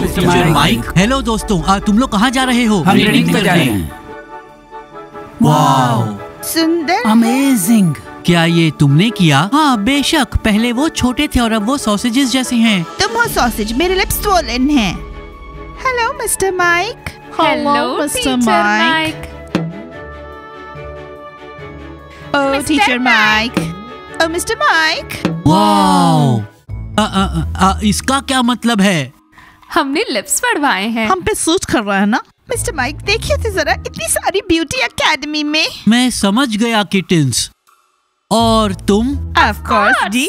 Hello दोस्तों, तुम लोग कहाँ जा रहे हो? हम रनिंग पे जा रहे हैं। वाह, सुंदर, अमेजिंग। क्या ये तुमने किया? हाँ बेशक, पहले वो छोटे थे और अब वो सॉसेजेस जैसे हैं। तुम हो सॉसेज, मेरे लिप्स स्वोलन हैं। Hello mister Mike. Hello mister Mike. Oh teacher Mike. Oh mister Mike. Wow, इसका क्या मतलब है? हमने लिप्स बढ़वाए हैं। हम पे सूट कर रहा है ना? मिस्टर माइक देखिए तो जरा, इतनी सारी ब्यूटी अकेडमी में। मैं समझ गया किटन्स। और तुम? ऑफ कोर्स जी।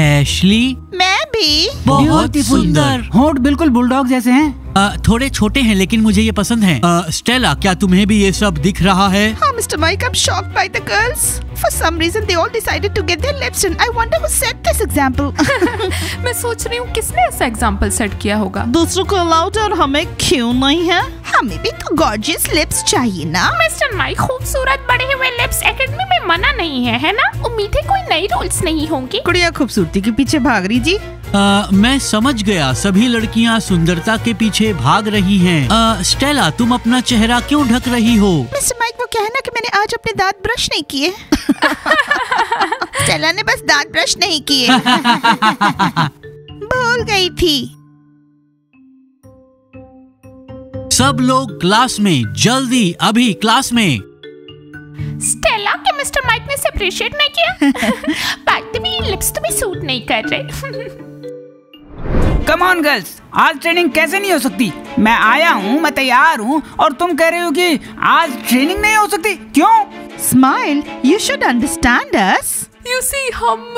एशली? मैं भी। बहुत सुंदर। होंठ बिल्कुल बुलडॉग जैसे हैं। थोड़े छोटे हैं लेकिन मुझे ये पसंद है। स्टेला, क्या तुम्हें भी ये सब दिख रहा है? हाँ mister Mike, I'm shocked by the girls. For some reason they all decided to get their lips done. I wonder who set this example. मैं सोच रही हूँ किसने ऐसा एग्जाम्पल सेट किया होगा। दूसरों को अलाउड और हमें क्यों नहीं है? हमें भी तो गॉर्जियस लिप्स चाहिए ना। मिस्टर माइक, खूबसूरत बड़े हुए लिप्स एकेडमी में मना नहीं है, है ना? उम्मीद है कोई नई रूल्स नहीं होंगी। गुड़िया खूबसूरती के पीछे भाग रही जी। मैं समझ गया, सभी लड़कियां सुंदरता के पीछे भाग रही हैं। स्टेला, तुम अपना चेहरा क्यों ढक रही हो? मिस्टर माइक, वो क्या है ना कि मैंने आज अपने दांत ब्रश नहीं किए। स्टेला ने बस दांत ब्रश नहीं किए। भूल गई थी। सब लोग क्लास में, जल्दी अभी क्लास में। स्टेला, क्या मिस्टर माइक ने अप्रिशिएट नहीं किया? बात भी लिप्स तुम्हें सूट नहीं कर रहे। कम ऑन गर्ल्स, आज ट्रेनिंग कैसे नहीं हो सकती? मैं आया हूँ, मैं तैयार हूँ, और तुम कह रहे हो कि आज ट्रेनिंग नहीं हो सकती, क्यों? Smile, you should understand us. You see, हम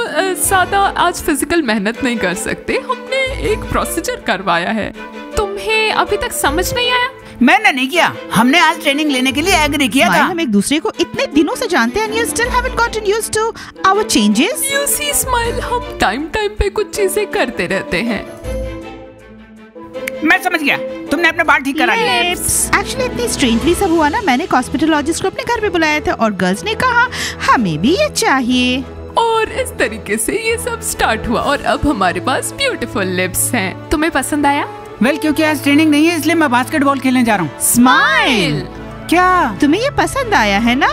सादा आज फिजिकल मेहनत नहीं कर सकते, हमने एक प्रोसीजर करवाया है। तुम्हें अभी तक समझ नहीं आया? मैंने नहीं किया, हमने आज ट्रेनिंग लेने के लिए एग्री किया था। हम एक दूसरे को इतने दिनों से जानते हैं, and you still haven't gotten used to our changes. You see, Smile, हम टाइम पे कुछ चीजें करते रहते हैं। मैं समझ गया, तुमने अपने बाल ठीक करा लिए। एक्चुअली इतनी स्ट्रेंजली सब हुआ ना, मैंने एक कॉस्मेटोलॉजिस्ट को अपने घर पे बुलाया था और गर्ल्स ने कहा हमें भी ये चाहिए, और इस तरीके से ये सब स्टार्ट हुआ और अब हमारे पास ब्यूटीफुल लिप्स हैं। तुम्हें पसंद आया? वेल, क्योंकि आज ट्रेनिंग नहीं है इसलिए मैं बास्केटबॉल खेलने जा रहा हूँ। स्माइल, क्या तुम्हें ये पसंद आया है ना?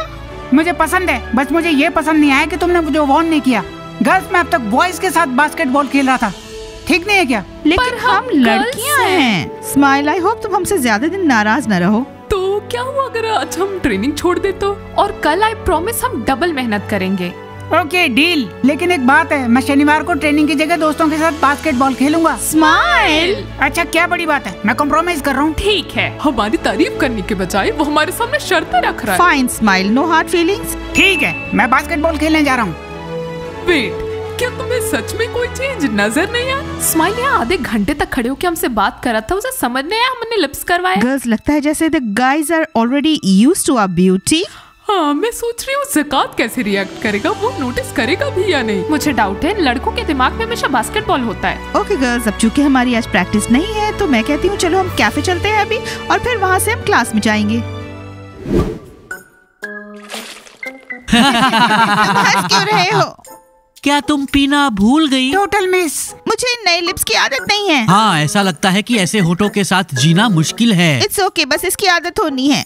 मुझे पसंद है, बस मुझे ये पसंद नहीं आया कि तुमने मुझे वार्न नहीं किया। गर्ल्स, मैं अब तक बॉयज के साथ बास्केटबॉल खेल रहा था, ठीक नहीं है क्या? लेकिन हम लड़कियां हैं। स्माइल, आई होप तुम हमसे ज्यादा दिन नाराज ना रहो। तो क्या हुआ अगर आज हम ट्रेनिंग छोड़ दे तो? और कल आई प्रॉमिस हम डबल मेहनत करेंगे। ओके डील, लेकिन एक बात है, मैं शनिवार को ट्रेनिंग की जगह दोस्तों के साथ बास्केटबॉल खेलूंगा। स्माइल, अच्छा क्या बड़ी बात है, मैं कॉम्प्रोमाइज कर रहा हूँ। ठीक है, हमारी तारीफ करने के बजाय वो हमारे सामने शर्तें रख रहा है। Fine smile, no hard feelings. ठीक है, मैं बास्केटबॉल खेलने जा रहा हूँ। वेट, क्या तुम्हें सच में कोई चीज नजर नहीं आया? स्माइल यहाँ आधे घंटे तक खड़े होकर हमसे बात कर रहा था, उसे समझ नहीं आया हमने लिप्स करवाया। गर्ल्स, लगता है जैसे the guys are already used to our beauty। हाँ, मैं सोच रही हूँ ज़कात कैसे रिएक्ट करेगा, वो नोटिस करेगा भी या नहीं। मुझे डाउट है, लड़कों के दिमाग में हमेशा बास्केटबॉल होता है। ओके गर्ल्स, अब चूंकि हमारी आज प्रैक्टिस नहीं है तो मैं कहती हूँ चलो हम कैफे चलते हैं अभी, और फिर वहाँ से हम क्लास में जाएंगे। क्यों रहे हो? क्या तुम पीना भूल गई? टोटल मिस, मुझे नए लिप्स की आदत नहीं है। हाँ, ऐसा लगता है कि ऐसे होठों के साथ जीना मुश्किल है। इट्स ओके, बस इसकी आदत होनी है।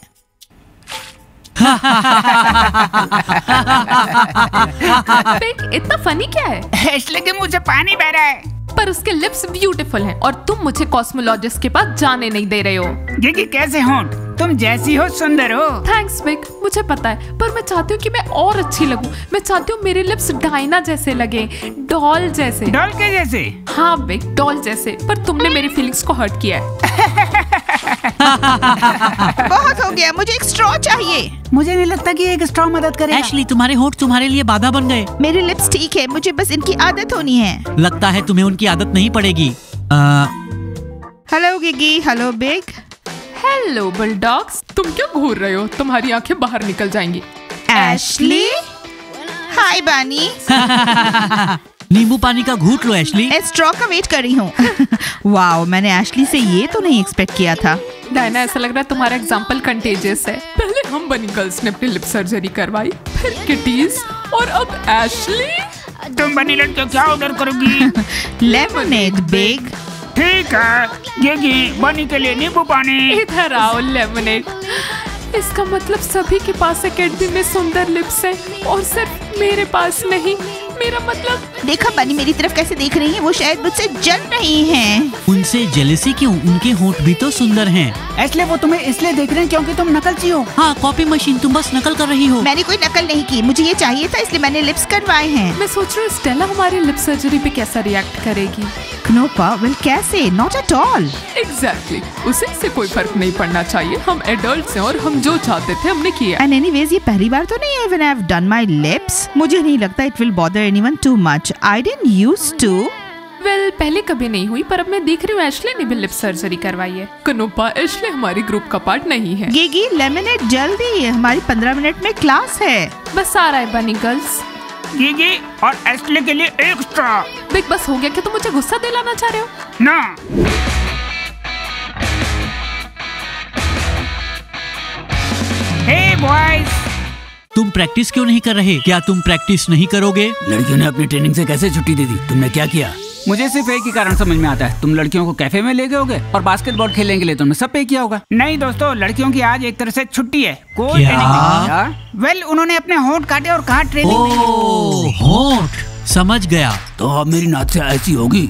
इतना फनी क्या है? इसलिए कि मुझे पानी बह रहा है। पर उसके लिप्स ब्यूटीफुल हैं और तुम मुझे कॉस्मोलॉजिस्ट के पास जाने नहीं दे रहे हो। क्योंकि कैसे होंठ, तुम जैसी हो सुंदर हो। थैंक्स मिक, मुझे पता है, पर मैं चाहती हूँ कि मैं और अच्छी लगूं। मैं चाहती हूँ मेरे लिप्स डायना जैसे लगे, डॉल जैसे। डॉल के जैसे? हाँ मिक, डॉल जैसे, पर तुमने मेरी फीलिंग्स को हर्ट किया है। बहुत हो गया, मुझे एक स्ट्रॉ चाहिए। मुझे नहीं लगता कि एक स्ट्रॉ मदद करेगा। एक्चुअली तुम्हारे होंठ तुम्हारे लिए बाधा बन गए। मेरे लिप्स ठीक है, मुझे बस इनकी आदत होनी है। लगता है तुम्हें उनकी आदत नहीं पड़ेगी। Hello Gigi, hello Big, hello bulldogs. तुम क्यों घूर रहे हो? तुम्हारी आंखें बाहर निकल जाएंगी। एशली, हाय बानी। नींबू पानी का घूंट लो एशली। स्ट्रॉ का वेट कर रही हूँ। वाओ, मैंने एशली से ये तो नहीं एक्सपेक्ट किया था। डायना, ऐसा लग रहा है तुम्हारा एग्जाम्पल कंटेजियस है। पहले हम बनी गर्ल्स ने अपनी लिप सर्जरी करवाई, फिर किटीज, और अब एशली। तुम बनी लड़कियों क्या ऑर्डर करोगी? Lemonade Big. ठीक है, ये घी बनी के लिए नींबू पानी। इधर आओ लेमनेड। इसका मतलब सभी के पास अकेडमी में सुंदर लिप्स है और सिर्फ मेरे पास नहीं। मेरा मतलब देखा बनी मेरी तरफ कैसे देख रही है, वो शायद मुझसे जल रही हैं। उनसे जेलसी क्यों? उनके होंठ भी तो सुंदर हैं। इसलिए वो तुम्हें इसलिए देख रहे हैं क्योंकि तुम नकलची हो। हाँ कॉपी मशीन, तुम बस नकल कर रही हो। मैंने कोई नकल नहीं की, मुझे ये चाहिए था इसलिए मैंने लिप्स करवाए हैं। मैं सोच रहा हूँ स्टेला हमारे लिप सर्जरी पे कैसा रिएक्ट करेगी। Knopa will कैसे? Not at all. Exactly. उसे इससे कोई फर्क नहीं पड़ना चाहिए। हम एडल्ट हैं और हम जो चाहते थे हमने किया। And anyways ये पहली बार तो नहीं है when I have done my lips. मुझे नहीं लगता it will bother anyone too much. I didn't used to. Well पहले कभी नहीं हुई, पर अब मैं देख रही हूँ एशले ने भी लिप सर्जरी करवाई है। Knopa, एशले हमारे ग्रुप का पार्ट नहीं है। ये लेमनेड जल्दी, हमारी 15 मिनट में क्लास है। बस आ रहा है बनी गर्ल्स। ये और एशले के लिए एक्स्ट्रा। बिग बस हो गया क्या? तुम मुझे गुस्सा दिलाना चाह रहे हो ना? हे बॉयज, तुम प्रैक्टिस क्यों नहीं कर रहे? क्या तुम प्रैक्टिस नहीं करोगे? लड़कियों ने अपनी ट्रेनिंग से कैसे छुट्टी दे दी? तुमने क्या किया? मुझे सिर्फ एक ही कारण समझ में आता है, तुम लड़कियों को कैफे में ले गए होगे और बास्केटबॉल खेलने के लिए तुमने सब पे किया होगा। नहीं दोस्तों, लड़कियों की आज एक तरह से छुट्टी है। कोई ट्रेनिंग नहीं। वेल उन्होंने अपने होंठ काटे और कहा ट्रेनिंग। होंठ, समझ गया। तो अब मेरी नातिया ऐसी होगी।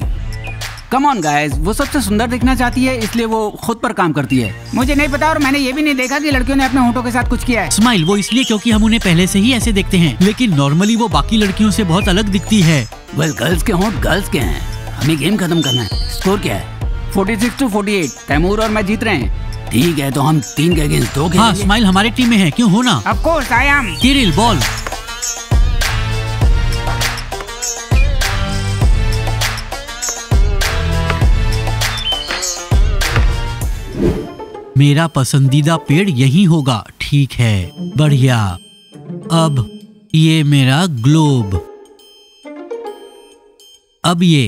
कम ऑन गाइस, वो सबसे सुंदर दिखना चाहती है इसलिए वो खुद पर काम करती है। मुझे नहीं पता और मैंने ये भी नहीं देखा कि लड़कियों ने अपने होंठों के साथ कुछ किया है। स्माइल, वो इसलिए क्योंकि हम उन्हें पहले से ही ऐसे देखते हैं, लेकिन नॉर्मली वो बाकी लड़कियों से बहुत अलग दिखती है। वेल गर्ल्स के होंठ गर्ल्स के हैं। हमें गेम खत्म करना है। स्कोर क्या है? 46-48। तैमूर और मैं जीत रहे हैं। ठीक है तो हम 3 के अगेंस्ट 2 के। हाँ स्माइल हमारी टीम में है, क्यों हो ना? Of course I am. Kirill ball. मेरा पसंदीदा पेड़ यही होगा। ठीक है बढ़िया। अब ये मेरा ग्लोब, अब ये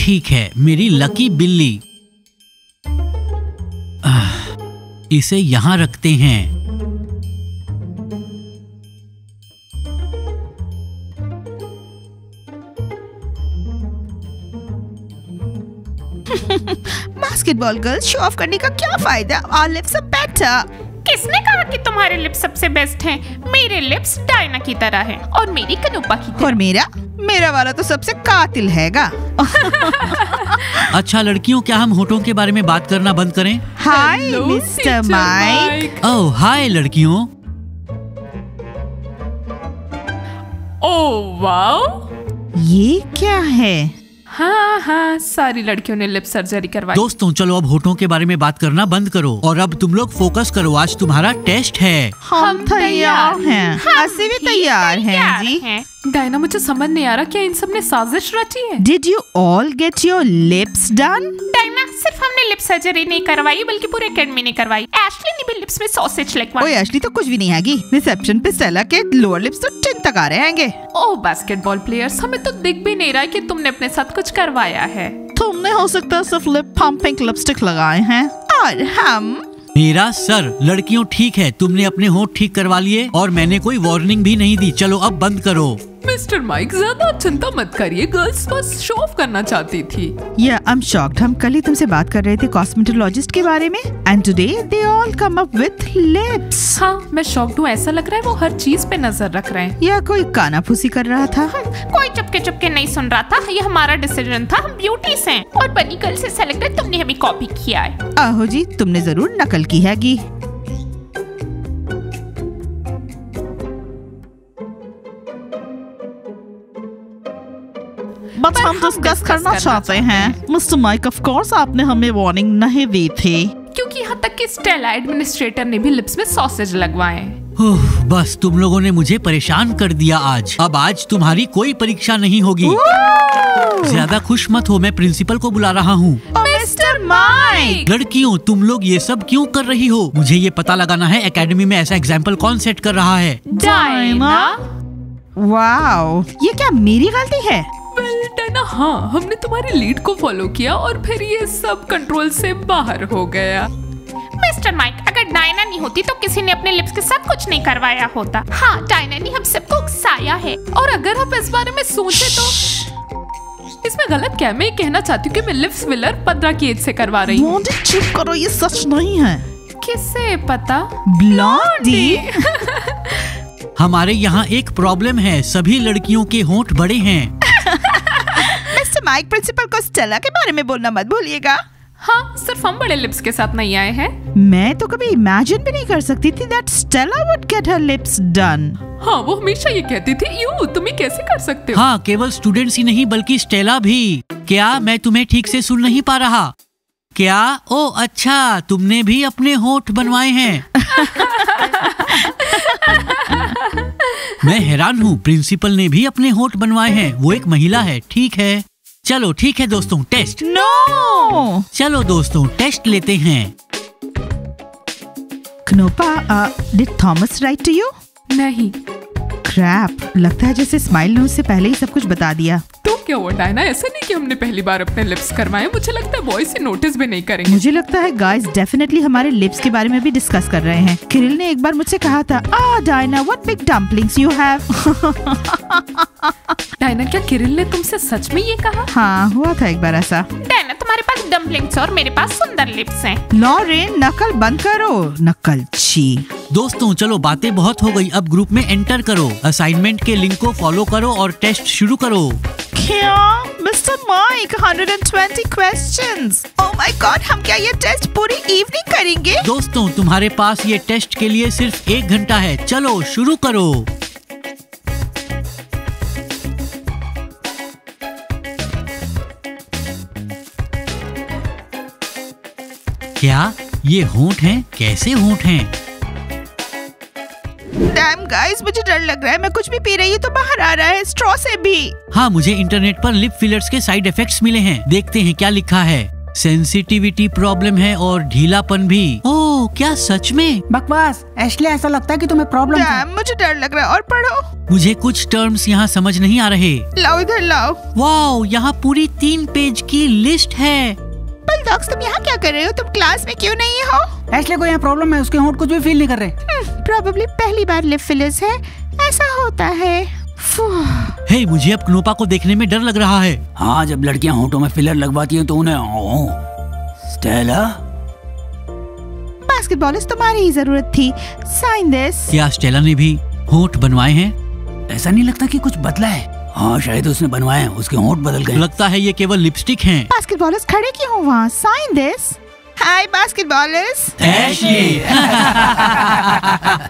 ठीक है। मेरी लकी बिल्ली, इसे यहाँ रखते हैं। बास्केटबॉल गर्ल्स शो ऑफ करने का क्या फायदा? Our lips are better. किसने कहा कि तुम्हारे लिप्स सबसे बेस्ट हैं? मेरे लिप्स डायना की तरह हैं और मेरी Knopa की तरह। और मेरा वाला तो सबसे कातिल हैगा। अच्छा लड़कियों, क्या हम होठों के बारे में बात करना बंद करें? हाय मिस्टर माइक। ओह हाय लड़कियों। ओह वाओ, ये क्या है? हाँ हाँ, सारी लड़कियों ने लिप सर्जरी करवाई। दोस्तों चलो अब होठों के बारे में बात करना बंद करो और अब तुम लोग फोकस करो। आज तुम्हारा टेस्ट है। हम तैयार हैं। ऐसे भी तैयार हैं जी। डायना मुझे समझ नहीं आ रहा, क्या इन सब ने साजिश रची है? Did you all get your lips done? Diana सिर्फ हमने लिप सर्जरी नहीं करवाई बल्कि पूरे अकेडमी ने करवाई। एशली ने भी लिप्स में सॉसेज लगवाई। ओए एशली तो कुछ भी नहीं आएगी। रिसेप्शन पे स्टेला के लोअर लिप्स तो तक आ रहे हैंगे। ओह बास्केटबॉल प्लेयर्स, हमें तो दिख भी नहीं रहा कि तुमने अपने साथ कुछ करवाया है। तुमने हो सकता है सिर्फ लिप पंपिंग लिपस्टिक लगाए हैं और हम। मेरा सर। लड़कियों ठीक है, तुमने अपने होंठ ठीक करवा लिए और मैंने कोई वार्निंग भी नहीं दी। चलो अब बंद करो। मिस्टर माइक ज्यादा चिंता मत करिए, गर्ल्स बस शो ऑफ करना चाहती थी। या आई एम शॉक्ड, हम कल ही तुमसे बात कर रहे थे कॉस्मेटोलॉजिस्ट के बारे में and today they all come up with lips. हाँ मैं शॉक्ड हूँ, ऐसा लग रहा है वो हर चीज पे नजर रख रहे हैं। या कोई कानाफूसी कर रहा था। कोई चुपके चुपके नहीं सुन रहा था। ये हमारा डिसीजन था, हम ब्यूटी से। और बनी गर्ल्स ऐसा लग रहा है तुमने हमें कॉपी किया है। आहो जी, तुमने जरूर नकल की है। बट हम डिस्कस करना चाहते हैं। मिस्टर माइक, ऑफ कोर्स आपने हमें वार्निंग नहीं दी थी। क्योंकि यहाँ तक कि स्टेला एडमिनिस्ट्रेटर ने भी लिप्स में सॉसेज लगवाए। बस तुम लोगों ने मुझे परेशान कर दिया आज। अब आज तुम्हारी कोई परीक्षा नहीं होगी। ज्यादा खुश मत हो, मैं प्रिंसिपल को बुला रहा हूँ। Mister Mike. लड़कियों तुम लोग ये सब क्यों कर रही हो? मुझे ये पता लगाना है एकेडमी में ऐसा एग्जाम्पल कौन सेट कर रहा है। डायना। वाओ, ये क्या मेरी गलती है? डायना हाँ, हमने तुम्हारे लीड को फॉलो किया और फिर ये सब कंट्रोल से बाहर हो गया। मिस्टर माइक, अगर डायना नहीं होती तो किसी ने अपने लिप्स के साथ कुछ नहीं करवाया होता। हाँ डायना ने हम सबको उकसाया है और अगर आप इस बारे में सोचे तो इसमें गलत क्या है? मैं कहना चाहती हूँ कि मैं लिप्स फिलर 15 की एज से करवा रही हूँ। चेक करो, ये सच नहीं है। किससे पता? ब्लॉन्डी। हमारे यहाँ एक प्रॉब्लम है, सभी लड़कियों के होंठ बड़े हैं। मिस्टर माइक, प्रिंसिपल को स्टेला के बारे में बोलना मत भूलिएगा। हाँ, सिर्फ हम बड़े लिप्स के साथ नहीं आए हैं। मैं तो कभी इमेजिन भी नहीं कर सकती थी that Stella would get her lips done। हाँ, वो हमेशा ये कहती थी, यू तुम कैसे कर सकते हो? हाँ, केवल स्टूडेंट्स ही नहीं बल्कि स्टेला भी। क्या मैं तुम्हें ठीक से सुन नहीं पा रहा? क्या? ओ अच्छा, तुमने भी अपने होंठ बनवाए हैं। मैं हैरान हूँ, प्रिंसिपल ने भी अपने होंठ बनवाए हैं। वो एक महिला है। ठीक है, चलो ठीक है दोस्तों, टेस्ट। नो! चलो दोस्तों, टेस्ट लेते हैं। Knopa, did Thomas write to you? नहीं। Crap, लगता है जैसे स्माइल ने उससे पहले ही सब कुछ बता दिया। तो क्या हुआ डायना, ऐसा नहीं कि हमने पहली बार अपने लिप्स करवाए। मुझे लगता है बॉयज से नोटिस भी नहीं करेंगे। मुझे लगता है गाइज डेफिनेटली हमारे लिप्स के बारे में भी डिस्कस कर रहे हैं। किरिल ने एक बार मुझसे कहा था, आ Diana, what big dumplings you have. Diana, क्या किरिल ने तुमसे सच में ये कहा? हाँ, हुआ था एक बार ऐसा। डायना, तुम्हारे पास डम्पलिंग्स और मेरे पास सुंदर लिप्स हैं। लॉरेन, नकल बंद करो। नकल छी। दोस्तों चलो, बातें बहुत हो गई, अब ग्रुप में एंटर करो, असाइनमेंट के लिंक को फॉलो करो और टेस्ट शुरू करो। क्या? Mister Mike, 120 questions. Oh my god, हम क्या ये टेस्ट पूरी इवनिंग करेंगे? दोस्तों तुम्हारे पास ये टेस्ट के लिए सिर्फ 1 घंटा है, चलो शुरू करो। क्या ये होंठ हैं? कैसे होंठ हैं? डैम गाइस, मुझे डर लग रहा है, मैं कुछ भी पी रही हूँ तो बाहर आ रहा है, स्ट्रॉ से भी। हाँ, मुझे इंटरनेट पर लिप फिलर्स के साइड इफेक्ट्स मिले हैं। देखते हैं क्या लिखा है। सेंसिटिविटी प्रॉब्लम है और ढीलापन भी। ओह, क्या सच में? बकवास एशले, ऐसा लगता है कि तुम्हें प्रॉब्लम है। मुझे डर लग रहा है, और पढ़ो। मुझे कुछ टर्म्स यहाँ समझ नहीं आ रहे। लाओ इधर लाओ। वाओ, यहाँ पूरी 3 पेज की लिस्ट है। डॉक्स, तुम यहाँ क्या कर रहे हो? तुम क्लास में क्यों नहीं हो? एशले को यहाँ प्रॉब्लम है, उसके होंठ कुछ भी फील नहीं कर रहे। प्रॉब्लली पहली बार लिप फिलर्स है, ऐसा होता है। हे, मुझे अब Knopa को देखने में डर लग रहा है। हाँ, जब लड़कियाँ होंठों में फिलर लगवाती हैं तो उन्हें स्टेला। बास्केटबॉलिस्ट, तुम्हारी ही जरूरत थी। Sign this. क्या स्टेला ने भी होंठ बनवाए हैं? ऐसा नहीं लगता कि कुछ बदला है। हाँ, शायद उसने बनवाए, उसके होंठ बदल गए। लगता है ये केवल लिपस्टिक हैं। बास्केटबॉलिस्ट, खड़े क्यों वहाँ? Sign this. Hi basketballist. Ashley.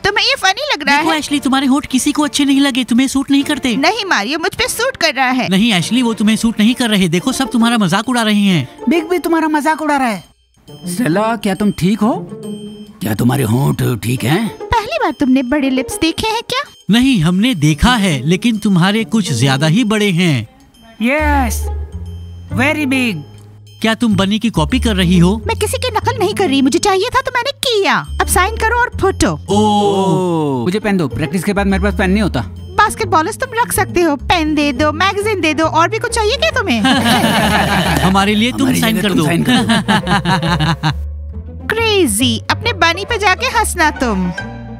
तुम्हें ये फनी लग रहा है? एशली, तुम्हारे होंठ किसी को अच्छे नहीं लगे, तुम्हें सूट नहीं करते। नहीं मारियो, मुझ पे सूट कर रहा है। नहीं एशली, वो तुम्हें सूट नहीं कर रहे। देखो, सब तुम्हारा मजाक उड़ा रहे हैं। बिग भी तुम्हारा मजाक उड़ा रहा है। स्टेला, क्या तुम ठीक हो? क्या तुम्हारे होंठ ठीक हैं? पहली बार तुमने बड़े लिप्स देखे हैं क्या? नहीं, हमने देखा है, लेकिन तुम्हारे कुछ ज्यादा ही बड़े हैं। Yes, very big. क्या तुम बनी की कॉपी कर रही हो? मैं किसी की नकल नहीं कर रही, मुझे चाहिए था तो मैंने किया। अब साइन करो और फोटो। ओह, मुझे पेन दो, प्रैक्टिस के बाद मेरे पास पेन नहीं होता। बास्केटबॉलिस्ट, तुम रख सकते हो, पेन दे दो, मैगजीन दे दो, और भी कुछ चाहिए क्या तुम्हें? हमारे लिए तुम साइन कर दो। क्रेजी, अपने बनी पे जाके हंसना। तुम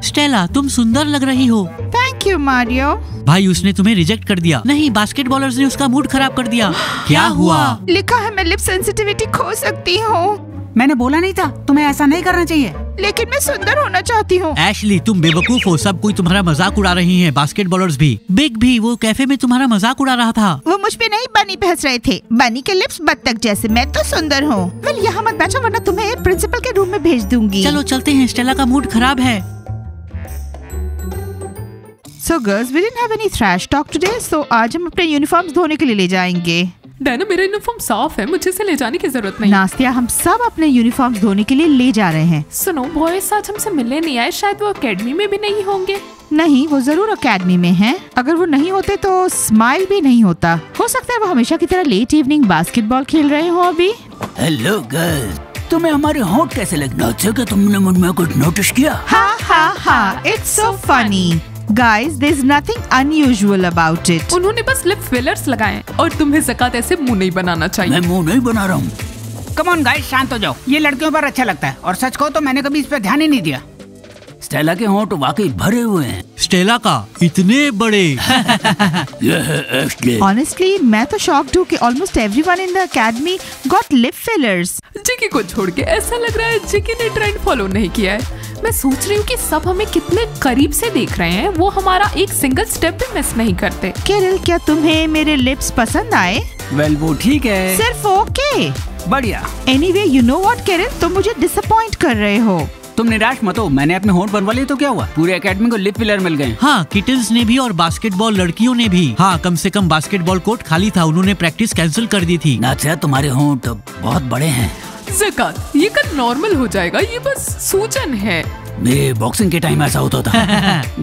स्टेला, तुम सुंदर लग रही हो। Thank you Mario. भाई, उसने तुम्हें रिजेक्ट कर दिया। नहीं, बास्केटबॉलर्स ने उसका मूड खराब कर दिया। क्या हुआ? लिखा है मैं लिप सेंसिटिविटी खो सकती हूँ। मैंने बोला नहीं था तुम्हें ऐसा नहीं करना चाहिए। लेकिन मैं सुंदर होना चाहती हूँ। एशली, तुम बेवकूफ हो, सब कोई तुम्हारा मजाक उड़ा रही है, बास्केटबॉलर्स भी। बिग भी, वो कैफे में तुम्हारा मजाक उड़ा रहा था। वो मुझ पे नहीं, बनी पे हंस रहे थे। बनी के लिप्स बत्तख जैसे। मैं तो सुंदर हूँ। वेल, यहाँ मत बैठो वरना तुम्हें प्रिंसिपल के रूम में भेज दूंगी। चलो चलते हैं, स्टेला का मूड खराब है। So girls, we didn't have any trash talk today, so आज हम अपने यूनिफॉर्म्स धोने के लिए ले जाएंगे। डायना, मेरा यूनिफॉर्म साफ है, मुझे इसे ले जाने की जरूरत नहीं। नास्तिया, हम सब अपने यूनिफॉर्म्स धोने के लिए ले जा रहे हैं। सुनो बॉयज, आज हमसे मिलने नहीं आए, शायद वो अकेडमी में भी नहीं होंगे। नहीं, वो जरूर अकेडमी में हैं। अगर वो नहीं होते तो स्माइल भी नहीं होता। हो सकता है वो हमेशा की तरह लेट इवनिंग बास्केटबॉल खेल रहे हो अभी। हेलो गर्ल्स, तुम्हें हमारे होंठ कैसे लगना चाहिए? तुमने मुझमें कुछ नोटिस किया? हाँ हाँ हाँ, it's so funny. Guys, there's nothing unusual about it. उन्होंने बस लिप फिलर्स लगाए और तुम्हें ज़कात ऐसे मुंह नहीं बनाना चाहिए। मैं मुंह नहीं बना रहा हूँ। Come on guys, शांत हो जाओ। ये लड़कियों पर अच्छा लगता है और सच कहो तो मैंने कभी इस पर ध्यान ही नहीं दिया। स्टेला के होंठ वाकई भरे हुए हैं। स्टेला का इतने बड़े। ऑनेस्टली मैं तो शॉक्ड हूँ कि almost everyone in the academy got lip fillers. जिकी को छोड़ के ऐसा लग रहा है जिकी ने ट्रेंड फॉलो नहीं किया है। मैं सोच रही हूँ कि सब हमें कितने करीब से देख रहे हैं, वो हमारा एक सिंगल स्टेप भी मिस नहीं करते। केरल, क्या तुम्हें मेरे लिप्स पसंद आए? वेल, वो ठीक है, सिर्फ ओके। बढ़िया। Anyway, you know what Kerala, तुम मुझे डिसअपॉइंट कर रहे हो। तुम निराश मत हो, मैंने अपने होंठ बनवा लिए तो क्या हुआ, पूरे एकेडमी को लिप फिलर मिल गए। हाँ, किटन्स ने भी और बास्केटबॉल लड़कियों ने भी। हाँ, कम से कम बास्केटबॉल कोर्ट खाली था, उन्होंने प्रैक्टिस कैंसिल कर दी थी। नाज़िया, तुम्हारे होंठ बहुत बड़े हैं। ज़कात, ये कल नॉर्मल हो जाएगा, ये बस सूजन है। मेरे बॉक्सिंग के टाइम ऐसा होता था।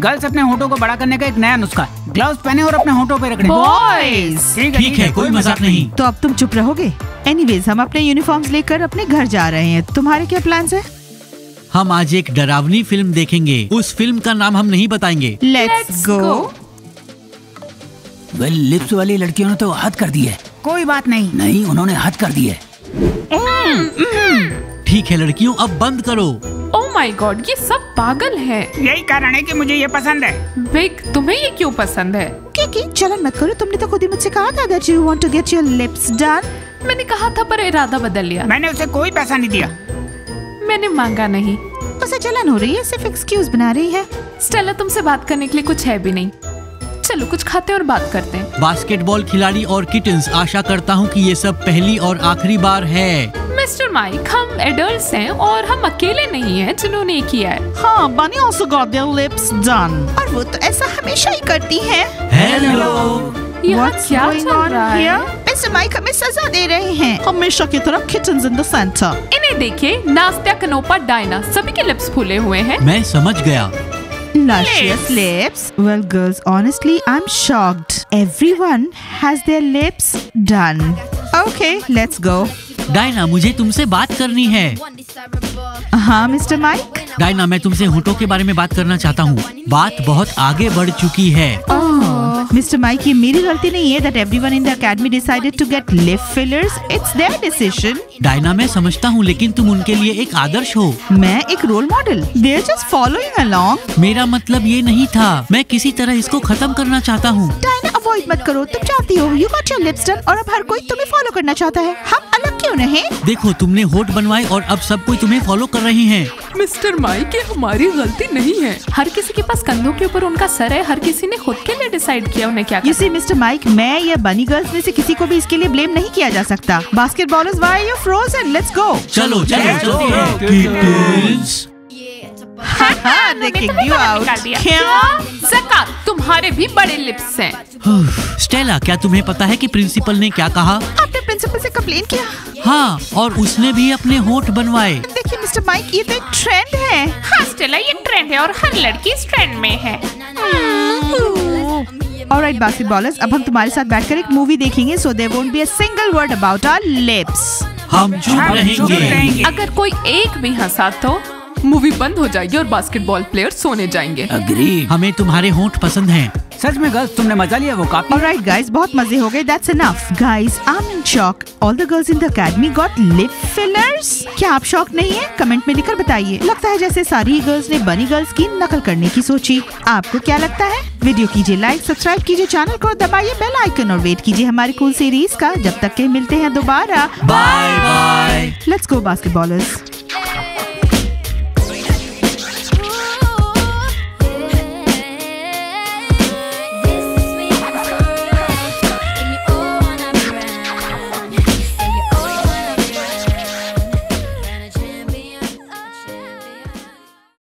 गर्ल्स, अपने होंठों को बड़ा करने का एक नया नुस्खा, ग्लव्स पहने और अपने होंठों पे रखने। बॉयज, ठीक है, कोई मजाक नहीं। तो अब तुम चुप रहोगे? एनीवेज, हम अपने यूनिफॉर्म्स लेकर अपने घर जा रहे हैं। तुम्हारे क्या प्लान्स हैं? हम आज एक डरावनी फिल्म देखेंगे, उस फिल्म का नाम हम नहीं बताएंगे। Let's go. वेल, लिप्स वाली लड़कियों ने तो हद कर दी है। कोई बात नहीं। नहीं, उन्होंने हद कर दी है। ठीक है लड़कियों, अब बंद करो। ओह माय गॉड, ये सब पागल है। यही कारण है कि मुझे ये पसंद है। विक, तुम्हें ये क्यों पसंद है? क्योंकि चलन मत करो, तुमने तो खुद ही मुझसे कहा था that you want to get your lips done. मैंने कहा था पर इरादा बदल लिया। मैंने उसे कोई पैसा नहीं दिया, मैंने मांगा नहीं। उसे जलन हो रही है, सिर्फ एक्सक्यूज बना रही है। स्टेला, तुमसे बात करने के लिए कुछ है भी नहीं, चलो कुछ खाते हैं और बात करते हैं। बास्केटबॉल खिलाड़ी और किटन्स, आशा करता हूँ कि ये सब पहली और आखिरी बार है। मिस्टर माइक, हम एडल्ट्स हैं और हम अकेले नहीं हैं जिन्होंने किया है। हाँ, Bunny also got their lips done, और वो तो ऐसा हमेशा ही करती है। हेलो, यहाँ क्या चल रहा है? मिस्टर माइक हमें सजा दे रहे हैं, हमेशा की तरफ किचन्स इन द सेंटर। इन्हें देखिए, नास्त्या, कनोपा, डायना, सभी के लिप्स फूले हुए हैं। मैं समझ गया, luscious lips. Well girls, honestly I am shocked, everyone has their lips done. Okay, let's go. Diana, मुझे तुमसे बात करनी है। हाँ मिस्टर माइक। डायना, मैं तुमसे होंठों के बारे में बात करना चाहता हूँ, बात बहुत आगे बढ़ चुकी है। मिस्टर माइक, ये मेरी गलती नहीं है that everyone in the academy decided to get lip fillers, it's their decision. Diana, मैं समझता हूँ, लेकिन तुम उनके लिए एक आदर्श हो। मैं एक role model, they are just following along. मेरा मतलब ये नहीं था, मैं किसी तरह इसको खत्म करना चाहता हूँ। डायना, अवॉइड मत करो, तुम चाहती हो you got your lips done, और अब हर कोई तुम्हें फॉलो करना चाहता है। हम अलग क्यों नहीं? देखो, तुमने होंठ बनवाए और अब सब कोई तुम्हें फॉलो कर रहे हैं। मिस्टर माइक, ये हमारी गलती नहीं है, हर किसी के पास कंधों के ऊपर उनका सर है, हर किसी ने खुद के लिए डिसाइड किया उन्हें क्या। You see, मिस्टर माइक, मैं या बनी गर्ल्स में से किसी को भी इसके लिए ब्लेम नहीं किया जा सकता। Basketballers, why are you frozen? Let's go. चलो चलो चलते हैं। किटन्स, हाँ, देखिए आउट। क्या ज़कात, तुम्हारे भी बड़े लिप्स हैं। स्टेला, क्या तुम्हें पता है कि प्रिंसिपल ने क्या कहा? आपने प्रिंसिपल से कंप्लेन किया? हाँ, और उसने भी अपने होंठ बनवाए। देखिए मिस्टर माइक, ये तो एक ट्रेंड है। हाँ स्टेला, ये ट्रेंड है और हर लड़की इस ट्रेंड में है। ऑलराइट बास्केटबॉलर्स, अब हम तुम्हारे साथ बैठकर एक मूवी देखेंगे, so there won't be a single word about our lips. हम चुप रहेंगे। अगर कोई एक भी हंसा तो मूवी बंद हो जाएगी और बास्केटबॉल प्लेयर सोने जाएंगे। अग्री, हमें तुम्हारे होंठ पसंद हैं। सच में गर्ल्स, तुमने मजा लिया वो काफी। ऑलराइट गाइस, बहुत मजे हो गए। That's enough guys, I am in shock, all the girls in the academy got lip fillers. क्या आप शॉक नहीं है? कमेंट में लिखकर बताइए। लगता है जैसे सारी गर्ल्स ने बनी गर्ल्स की नकल करने की सोची। आपको क्या लगता है? वीडियो कीजिए लाइक, सब्सक्राइब कीजिए चैनल को, दबाइए बेल आइकन और वेट कीजिए हमारी कूल सीरीज का। जब तक के मिलते हैं दोबारा, bye bye. Let's go basketballers.